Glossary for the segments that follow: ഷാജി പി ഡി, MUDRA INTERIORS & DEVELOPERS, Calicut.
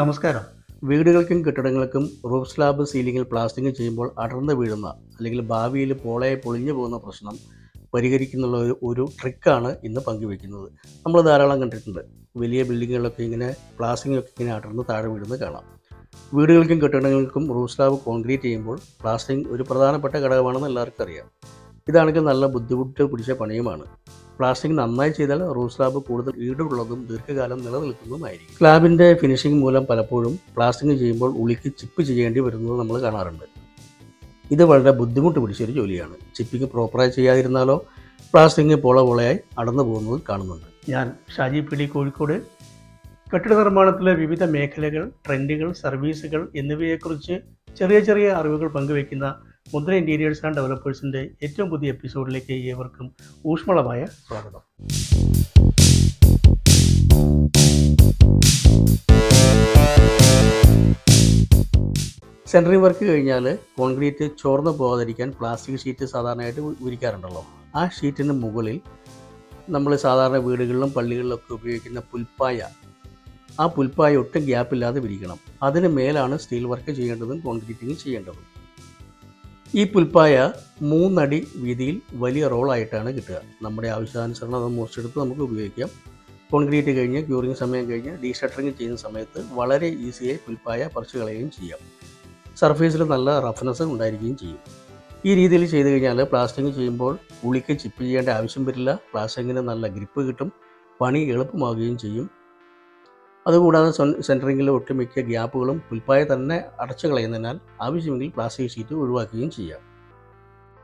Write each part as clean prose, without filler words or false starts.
നമസ്കാരം. വീടുകൾക്കും കെട്ടിടങ്ങൾക്കും roof slab, സീലിംഗിൽ പ്ലാസ്റ്റിങ് ചെയ്യുമ്പോൾ അടർന്നു വീഴുന്ന അല്ലെങ്കിൽ ഭാവിയിൽ പോളയെ പൊളിഞ്ഞു പോകുന്ന പ്രശ്നം പരിഹരിക്കുന്നുള്ള ഒരു ട്രിക്കാണ് ഇന്ന് പങ്കുവയ്ക്കുന്നത്. നമ്മൾ ധാരാളം കണ്ടിട്ടുണ്ട്, വലിയ ബിൽഡിങ്ങുകളൊക്കെ ഇങ്ങനെ പ്ലാസ്റ്റിങ്ങൊക്കെ ഇങ്ങനെ അടർന്ന് താഴെ വീഴുന്നത് കാണാം. വീടുകൾക്കും കെട്ടിടങ്ങൾക്കും റൂഫ് സ്ലാബ് കോൺക്രീറ്റ് ചെയ്യുമ്പോൾ പ്ലാസ്റ്റിങ് ഒരു പ്രധാനപ്പെട്ട ഘടകമാണെന്ന് എല്ലാവർക്കും അറിയാം. ഇതാണെങ്കിൽ നല്ല ബുദ്ധിമുട്ട് പിടിച്ച പണിയുമാണ്. പ്ലാസ്റ്റിക് നന്നായി ചെയ്താൽ റൂഫ് സ്ലാബ് കൂടുതൽ ഈടുള്ളതും ദീർഘകാലം നിലനിൽക്കുന്നതുമായിരിക്കും. സ്ലാബിൻ്റെ ഫിനിഷിംഗ് മൂലം പലപ്പോഴും പ്ലാസ്റ്റിങ് ചെയ്യുമ്പോൾ ഉളിക്ക് ചിപ്പ് ചെയ്യേണ്ടി വരുന്നത് നമ്മൾ കാണാറുണ്ട്. ഇത് വളരെ ബുദ്ധിമുട്ട് പിടിച്ചൊരു ജോലിയാണ്. ചിപ്പിങ് പ്രോപ്പറായി ചെയ്യാതിരുന്നാലോ പ്ലാസ്റ്റിങ് പോള പോളയായി അടർന്നു പോകുന്നത് കാണുന്നുണ്ട്. ഞാൻ ഷാജി പി ഡി, കോഴിക്കോട്. കെട്ടിട നിർമ്മാണത്തിലെ വിവിധ മേഖലകൾ, ട്രെൻഡുകൾ, സർവീസുകൾ എന്നിവയെക്കുറിച്ച് ചെറിയ ചെറിയ അറിവുകൾ പങ്കുവയ്ക്കുന്ന മുദ്ര ഇൻറ്റീരിയേഴ്സ് ആൻഡ് ഡെവലപ്പേഴ്സിൻ്റെ ഏറ്റവും പുതിയ എപ്പിസോഡിലേക്ക് ഏവർക്കും ഊഷ്മളമായ സ്വാഗതം. സെൻട്രിങ് വർക്ക് കഴിഞ്ഞാൽ കോൺക്രീറ്റ് ചോർന്നു പോകാതിരിക്കാൻ പ്ലാസ്റ്റിക് ഷീറ്റ് സാധാരണയായിട്ട് വിരിക്കാറുണ്ടല്ലോ. ആ ഷീറ്റിന് മുകളിൽ നമ്മൾ സാധാരണ വീടുകളിലും പള്ളികളിലൊക്കെ ഉപയോഗിക്കുന്ന പുൽപ്പായ, ആ പുൽപ്പായ ഒട്ടും ഗ്യാപ്പില്ലാതെ വിരിക്കണം. അതിന് മേലാണ് സ്റ്റീൽ വർക്ക് ചെയ്യേണ്ടതും കോൺക്രീറ്റിങ് ചെയ്യേണ്ടതും. ഈ പുൽപ്പായ 3 അടി വീതിയിൽ വലിയ റോളായിട്ടാണ് കിട്ടുക. നമ്മുടെ ആവശ്യാനുസരണം അത് മുറിച്ചെടുത്ത് നമുക്ക് ഉപയോഗിക്കാം. കോൺക്രീറ്റ് കഴിഞ്ഞ് ക്യൂറിങ് സമയം കഴിഞ്ഞ് ഡീഷട്ടറിങ് ചെയ്യുന്ന സമയത്ത് വളരെ ഈസിയായി പുൽപ്പായ പറിച്ചു കളയുകയും ചെയ്യാം. സർഫേസിൽ നല്ല റഫ്നെസ് ഉണ്ടായിരിക്കുകയും ചെയ്യും. ഈ രീതിയിൽ ചെയ്ത് കഴിഞ്ഞാൽ പ്ലാസ്റ്റിങ് ചെയ്യുമ്പോൾ ഉളിക്ക് ചിപ്പ് ചെയ്യേണ്ട ആവശ്യം വരില്ല, പ്ലാസ്റ്റിങ്ങിന് നല്ല ഗ്രിപ്പ് കിട്ടും, പണി എളുപ്പമാവുകയും ചെയ്യും. അതുകൂടാതെ സെൻറ്ററിങ്ങിലെ ഒട്ടുമിക്ക ഗ്യാപ്പുകളും പുൽപ്പായ തന്നെ അടച്ചു കളയുന്നതിനാൽ ആവശ്യമെങ്കിൽ പ്ലാസ്റ്റിക് ഷീറ്റ് ഒഴിവാക്കുകയും ചെയ്യാം.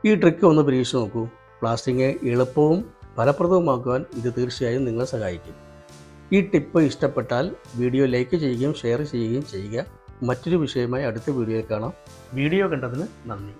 ഈ ട്രിക്ക് ഒന്ന് പരീക്ഷിച്ച് നോക്കൂ. പ്ലാസ്റ്റിങ് എളുപ്പവും ഫലപ്രദവുമാക്കുവാൻ ഇത് തീർച്ചയായും നിങ്ങളെ സഹായിക്കും. ഈ ടിപ്പ് ഇഷ്ടപ്പെട്ടാൽ വീഡിയോ ലൈക്ക് ചെയ്യുകയും ഷെയർ ചെയ്യുകയും ചെയ്യുക. മറ്റൊരു വിഷയമായി അടുത്ത വീഡിയോയിൽ കാണാം. വീഡിയോ കണ്ടതിന് നന്ദി.